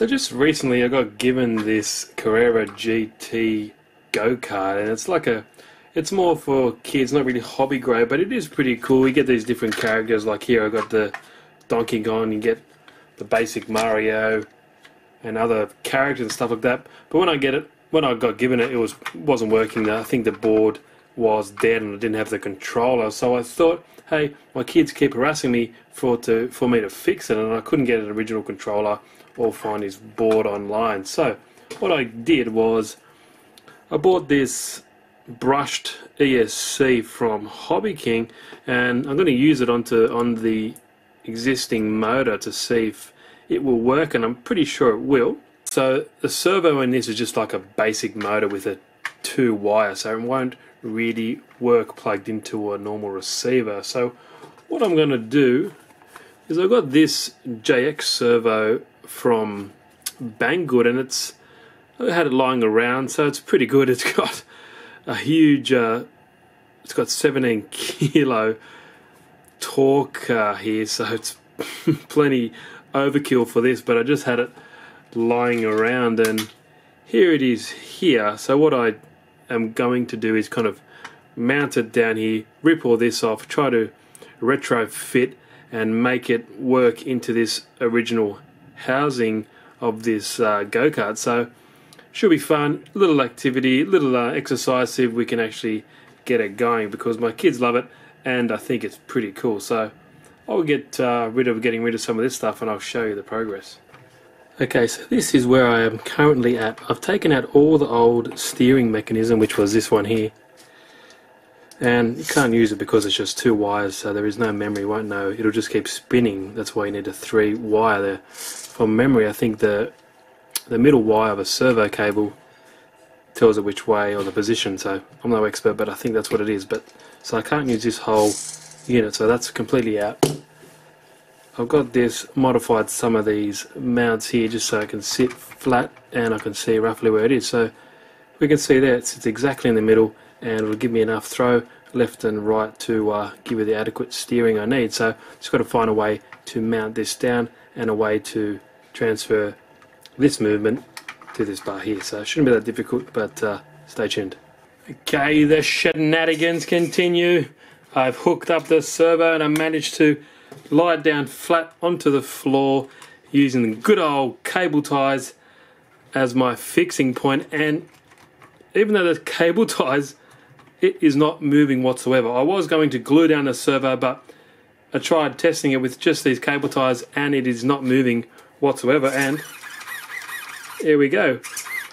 So just recently I got given this Carrera GT go-kart, and it's like it's more for kids, not really hobby grade, but it is pretty cool. You get these different characters, like here I got the Donkey Kong, you get the basic Mario and other characters and stuff like that. But when I got given it, it wasn't working. I think the board was dead and I didn't have the controller, so I thought, hey, my kids keep harassing me for me to fix it, and I couldn't get an original controller or find his board online. So what I did was I bought this brushed ESC from Hobby King, and I'm going to use it on the existing motor to see if it will work, and I'm pretty sure it will. So the servo in this is just like a basic motor with a 2-wire, so it won't really work plugged into a normal receiver. So what I'm going to do is I've got this JX servo from Banggood, and I had it lying around, so it's pretty good. It's got a huge, it's got 17 kilo torque here, so it's plenty overkill for this, but I just had it lying around, and here it is here. So what I am going to do is kind of mount it down here, rip all this off, try to retrofit and make it work into this original housing of this go-kart. So should be fun, little activity, little exercise, see if we can actually get it going, because my kids love it and I think it's pretty cool. So I'll get getting rid of some of this stuff, and I'll show you the progress. Okay, so this is where I am currently at. I've taken out all the old steering mechanism, which was this one here, and you can't use it because it's just 2 wires, so there is no memory, won't know, it'll just keep spinning. That's why you need a 3-wire there. From memory, I think the middle wire of a servo cable tells it which way or the position, so I'm no expert, but I think that's what it is. But so I can't use this whole unit, so that's completely out. I've got this, modified some of these mounts here just so I can sit flat and I can see roughly where it is. So we can see there it sits exactly in the middle, and it'll give me enough throw left and right to give me the adequate steering I need. So just got to find a way to mount this down and a way to transfer this movement to this bar here. So it shouldn't be that difficult, but stay tuned. Okay, the shenanigans continue. I've hooked up the servo and I managed to lie down flat onto the floor using the good old cable ties as my fixing point, and even though the cable ties, it is not moving whatsoever. I was going to glue down the servo, but I tried testing it with just these cable ties and it is not moving whatsoever. And here we go,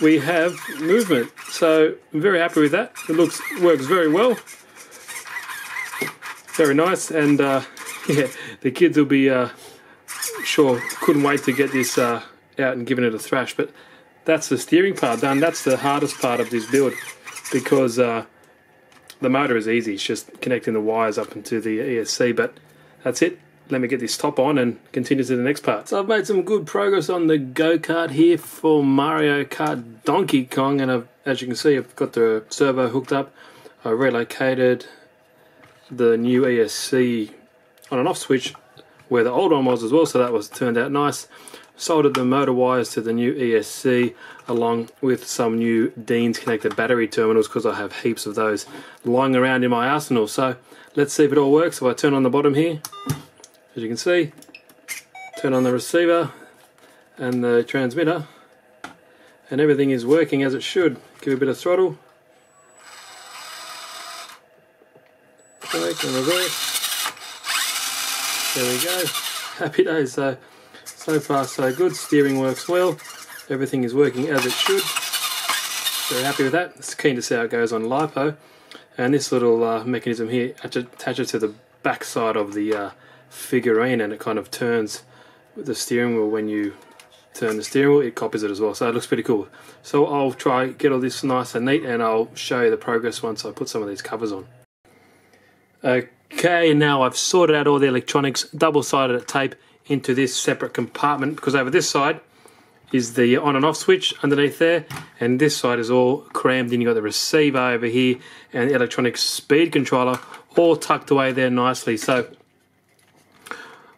we have movement, so I'm very happy with that. It works very well, very nice, and yeah, the kids will be sure couldn't wait to get this out and giving it a thrash. But that's the steering part done. That's the hardest part of this build, because the motor is easy, it's just connecting the wires up into the ESC. But that's it, let me get this top on and continue to the next part. So I've made some good progress on the go-kart here for Mario Kart Donkey Kong, and as you can see, I've got the servo hooked up. I relocated the new ESC on and off switch where the old one was as well, so that was turned out nice. Soldered the motor wires to the new ESC along with some new Dean's connected battery terminals, because I have heaps of those lying around in my arsenal. So let's see if it all works. So I turn on the bottom here, as you can see, turn on the receiver and the transmitter, and everything is working as it should. Give it a bit of throttle. Brake and reverse. There we go, happy days. So far so good, steering works well, everything is working as it should. Very happy with that. It's keen to see how it goes on LiPo. And this little mechanism here attaches to the back side of the figurine, and it kind of turns with the steering wheel. When you turn the steering wheel, it copies it as well, so it looks pretty cool. So I'll try get all this nice and neat, and I'll show you the progress once I put some of these covers on. Okay, now I've sorted out all the electronics, double-sided tape into this separate compartment, because over this side is the on and off switch underneath there, and this side is all crammed in. You've got the receiver over here and the electronic speed controller all tucked away there nicely. So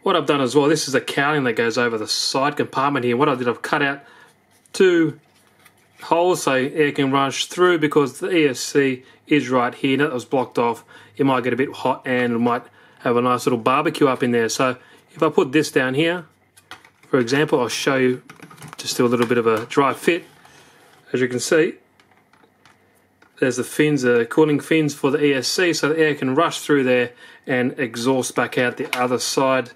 What I've done as well, this is the cowling that goes over the side compartment here. What I did, I've cut out two holes so air can rush through, because the ESC is right here. Now that was blocked off, it might get a bit hot and it might have a nice little barbecue up in there. So if I put this down here, for example, I'll show you, just do a little bit of a dry fit. As you can see, there's the fins, the cooling fins for the ESC, so the air can rush through there and exhaust back out the other side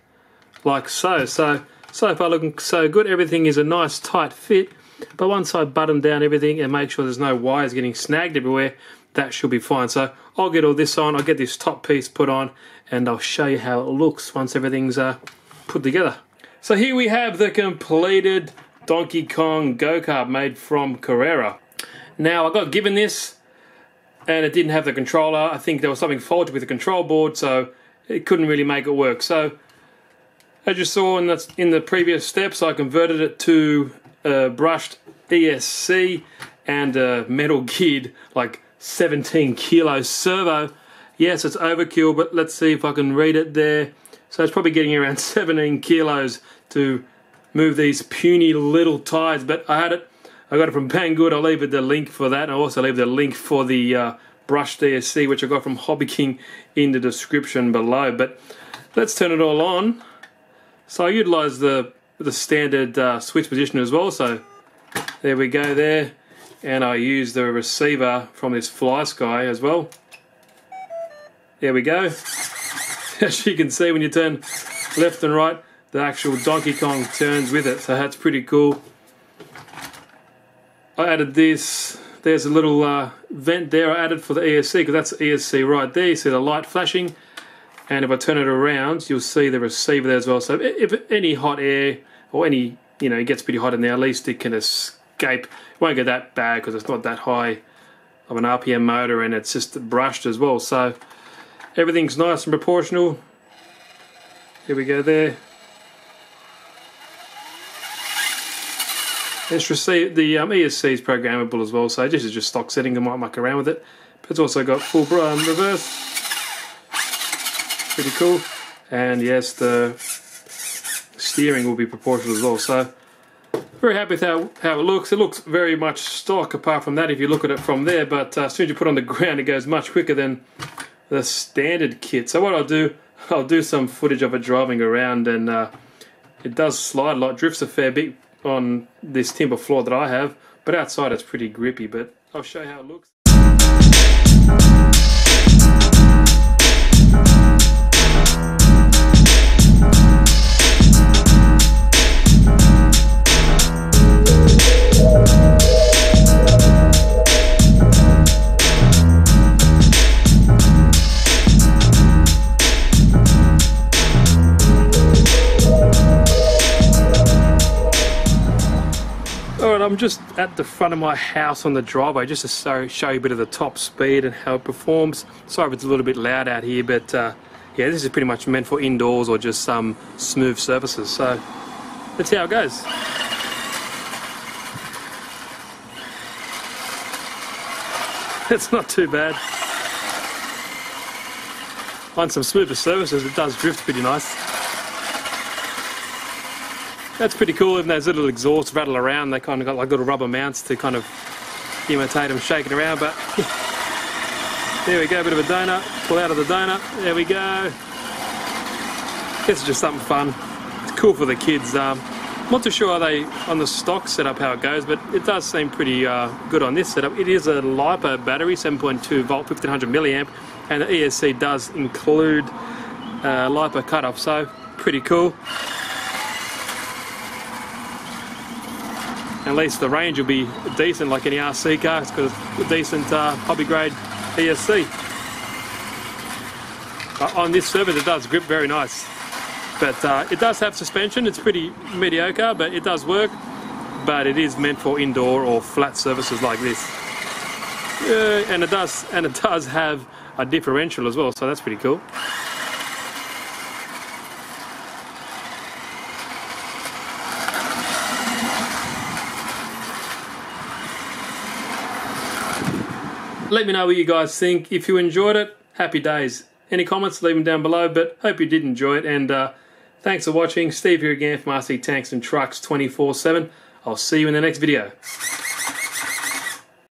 like so. So far looking so good. Everything is a nice tight fit, but once I button down everything and make sure there's no wires getting snagged everywhere, that should be fine. So I'll get all this on, I'll get this top piece put on, and I'll show you how it looks once everything's put together. So here we have the completed Donkey Kong go-kart made from Carrera. Now I got given this and it didn't have the controller. I think there was something faulty with the control board, so it couldn't really make it work. So as you saw in the previous steps, I converted it to brushed ESC and a metal geared like 17 kilo servo. Yes, it's overkill, but let's see if I can read it there. So it's probably getting around 17 kilos to move these puny little tires, but I had it. I got it from Banggood. I'll leave the link for that, and I'll also leave the link for the brushed ESC, which I got from Hobby King, in the description below. But let's turn it all on. So I utilise the standard switch position as well, so there we go there. And I use the receiver from this FlySky as well. There we go. As you can see, when you turn left and right, the actual Donkey Kong turns with it, so that's pretty cool. I added this, there's a little vent there I added for the ESC, because that's the ESC right there. You see the light flashing, and if I turn it around, you'll see the receiver there as well. So if any hot air, or any, you know, it gets pretty hot in there, at least it can escape. It won't get that bad because it's not that high of an RPM motor, and it's just brushed as well. So everything's nice and proportional. Here we go there. Let's receive the ESC is programmable as well, so this is just stock setting. I might muck around with it, but it's also got full reverse, pretty cool. And yes, the steering will be proportional as well. So very happy with how it looks. It looks very much stock, apart from that if you look at it from there. But as soon as you put it on the ground, it goes much quicker than the standard kit. So what I'll do some footage of it driving around, and it does slide a lot, drifts a fair bit on this timber floor that I have, but outside it's pretty grippy. But I'll show you how it looks. I'm just at the front of my house on the driveway just to show you a bit of the top speed and how it performs. Sorry if it's a little bit loud out here, but yeah, this is pretty much meant for indoors or just some smooth surfaces. So that's how it goes. It's not too bad. On some smoother surfaces, it does drift pretty nice. That's pretty cool, and those little exhausts rattle around. They kind of got like little rubber mounts to kind of imitate them shaking around, but there we go, a bit of a donut, pull out of the donut, there we go. This is just something fun. It's cool for the kids. I'm not too sure how they, on the stock setup, how it goes, but it does seem pretty good on this setup. It is a LiPo battery, 7.2 volt, 1500 milliamp, and the ESC does include LiPo cutoff, so pretty cool. At least the range will be decent, like any RC car. It's got a decent hobby grade ESC. On this surface, it does grip very nice, but it does have suspension. It's pretty mediocre, but it does work. But it is meant for indoor or flat surfaces like this. Yeah, and it does have a differential as well, so that's pretty cool. Let me know what you guys think. If you enjoyed it, happy days. Any comments, leave them down below, but hope you did enjoy it, and Thanks for watching. Steve here again from RC Tanks and Trucks 24/7. I'll see you in the next video.